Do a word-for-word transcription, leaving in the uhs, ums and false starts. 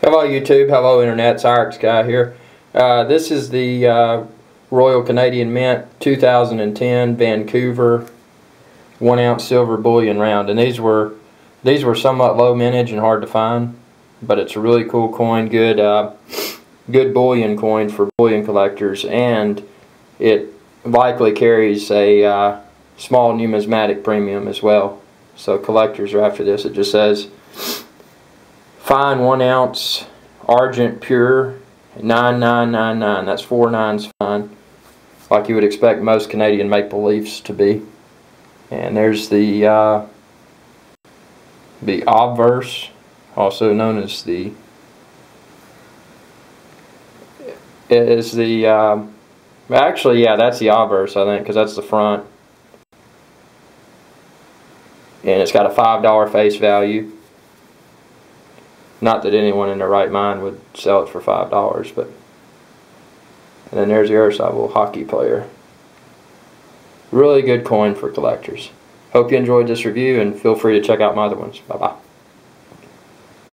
Hello YouTube, hello Internet, it's Irix Guy here. Uh, this is the uh, Royal Canadian Mint two thousand ten Vancouver one ounce silver bullion round, and these were these were somewhat low mintage and hard to find, but it's a really cool coin, good uh, good bullion coin for bullion collectors, and it likely carries a uh, small numismatic premium as well. So collectors are after this. It just says, fine one ounce argent pure nine nine nine nine. That's four nines fine, like you would expect most Canadian Maple Leafs to be. And there's the uh, the obverse, also known as the is the uh, actually yeah that's the obverse, I think, because that's the front. And it's got a five dollar face value. Not that anyone in their right mind would sell it for five dollars, but... And then there's the other side, little hockey player. Really good coin for collectors. Hope you enjoyed this review, and feel free to check out my other ones. Bye-bye.